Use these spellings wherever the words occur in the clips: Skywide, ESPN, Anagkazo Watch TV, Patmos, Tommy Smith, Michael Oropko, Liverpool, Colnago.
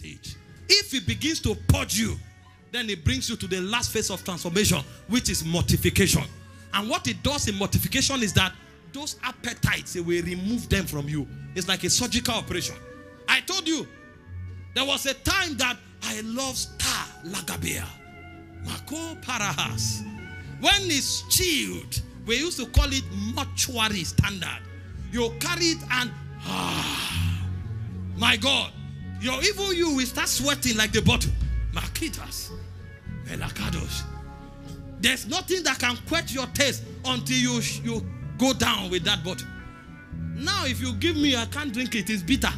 stage. If he begins to purge you, then he brings you to the last phase of transformation, which is mortification. And what it does in mortification is that those appetites, it will remove them from you. It's like a surgical operation. I told you, there was a time that I loved Star Lagabia. Marco Parahas. When it's chilled, we used to call it mortuary standard. You carry it and, ah, my God, your evil you will start sweating like the bottle. Makitas, Melakados. There's nothing that can quench your taste until you go down with that bottle. Now, if you give me, I can't drink it. It's bitter.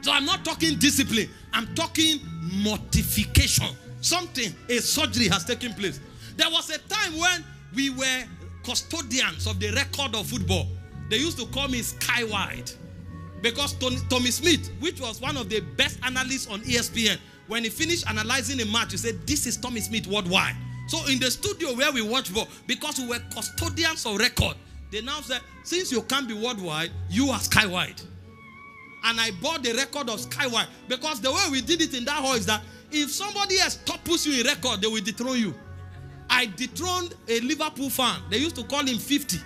So I'm not talking discipline. I'm talking mortification. Something, a surgery has taken place. There was a time when we were custodians of the record of football. They used to call me Skywide. Because Tommy Smith, which was one of the best analysts on ESPN, when he finished analyzing a match, he said, this is Tommy Smith worldwide. So in the studio where we watch ball, because we were custodians of record, they now said, since you can't be worldwide, you are Skywide. And I bought the record of Skywide, because the way we did it in that hall is that if somebody else topples you in record, they will dethrone you. I dethroned a Liverpool fan. They used to call him 50.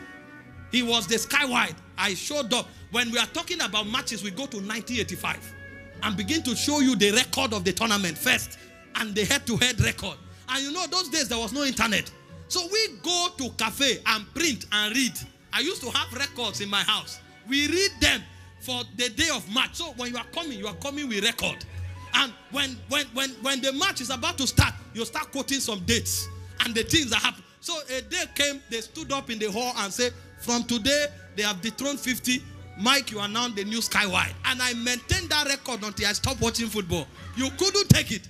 He was the Skywide. I showed up. When we are talking about matches, we go to 1985 and begin to show you the record of the tournament first and the head-to-head record. And you know, those days there was no internet. So we go to cafe and print and read. I used to have records in my house. We read them for the day of match. So when you are coming with record. And when the match is about to start, you start quoting some dates and the things that happen. So a day came, they stood up in the hall and said, from today, they have dethroned 50. Mike, you are now the new Skywide. And I maintained that record until I stopped watching football. You couldn't take it.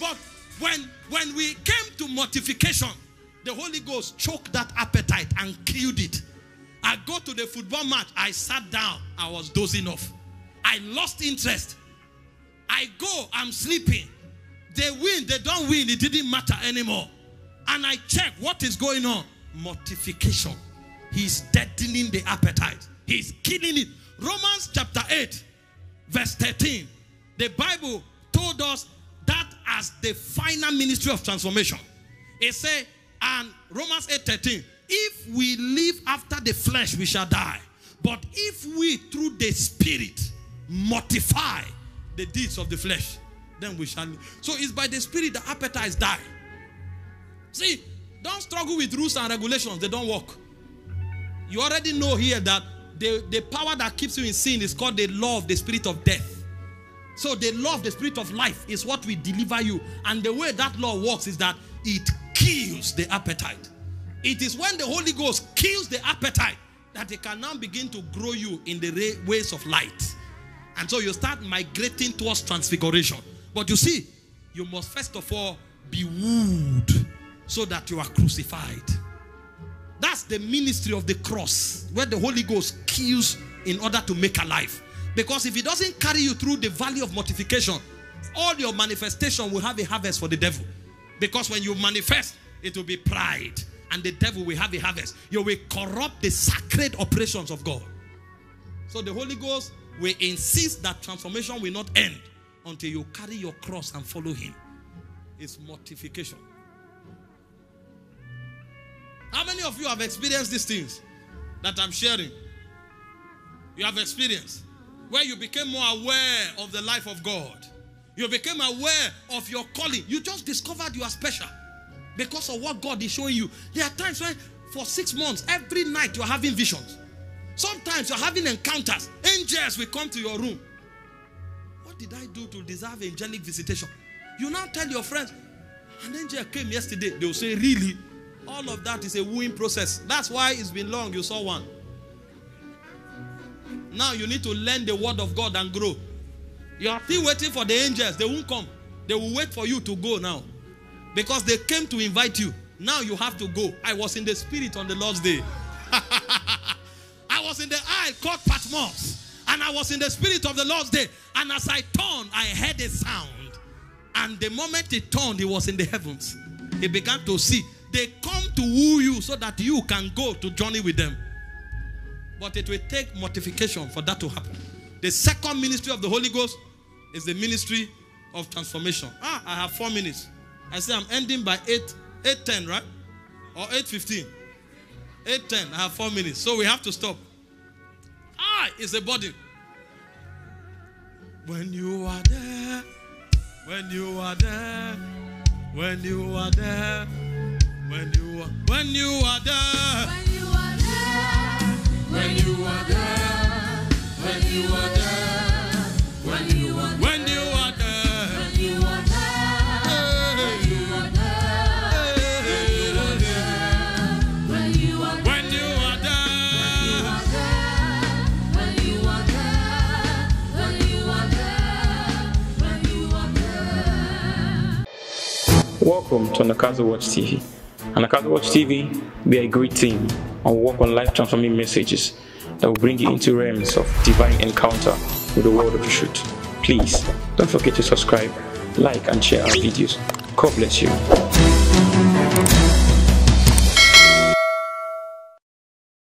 But when we came to mortification, the Holy Ghost choked that appetite and killed it. I go to the football match. I sat down. I was dozing off. I lost interest. I go. I'm sleeping. They win. They don't win. It didn't matter anymore. And I check what is going on. Mortification. He's deadening the appetite. He's killing it. Romans chapter 8 verse 13. The Bible told us that as the final ministry of transformation. It said, and Romans 8:13, if we live after the flesh, we shall die. But if we through the Spirit mortify the deeds of the flesh, then we shall live. So it's by the Spirit the appetites die. See, don't struggle with rules and regulations. They don't work. You already know here that the power that keeps you in sin is called the law of the spirit of death. So the law of the spirit of life is what will deliver you. And the way that law works is that it kills the appetite. It is when the Holy Ghost kills the appetite that it can now begin to grow you in the ways of light. And so you start migrating towards transfiguration. But you see, you must first of all be wooed, so that you are crucified. That's the ministry of the cross, where the Holy Ghost kills in order to make alive. Because if he doesn't carry you through the valley of mortification, all your manifestation will have a harvest for the devil. Because when you manifest, it will be pride, and the devil will have a harvest. You will corrupt the sacred operations of God. So the Holy Ghost will insist that transformation will not end until you carry your cross and follow him. It's mortification. How many of you have experienced these things that I'm sharing? You have experienced where you became more aware of the life of God. You became aware of your calling. You just discovered you are special because of what God is showing you. There are times when for 6 months, every night you're having visions. Sometimes you're having encounters. Angels will come to your room. What did I do to deserve angelic visitation? You now tell your friends, an angel came yesterday. They will say, really? All of that is a wooing process. That's why it's been long. You saw one. Now you need to learn the word of God and grow. You are still waiting for the angels. They won't come. They will wait for you to go now. Because they came to invite you. Now you have to go. I was in the spirit on the Lord's day. I was in the isle called Patmos. And I was in the spirit of the Lord's day. And as I turned, I heard a sound. And the moment it turned, it was in the heavens. He began to see. They come to woo you so that you can go to journey with them. But it will take mortification for that to happen. The second ministry of the Holy Ghost is the ministry of transformation. Ah, I have 4 minutes. I say I'm ending by 8:10, right? Or 8:15. 8:10. I have 4 minutes. So we have to stop. Ah, it's a burden. When you are there, when you are there, when you are there, when you are there, when you are there, when you are there, when you are there, when you are there. Welcome to Anagkazo Watch TV. Anagkazo Watch TV, we are a great team and work on life transforming messages that will bring you into realms of divine encounter with the world of truth. Please don't forget to subscribe, like, and share our videos. God bless you.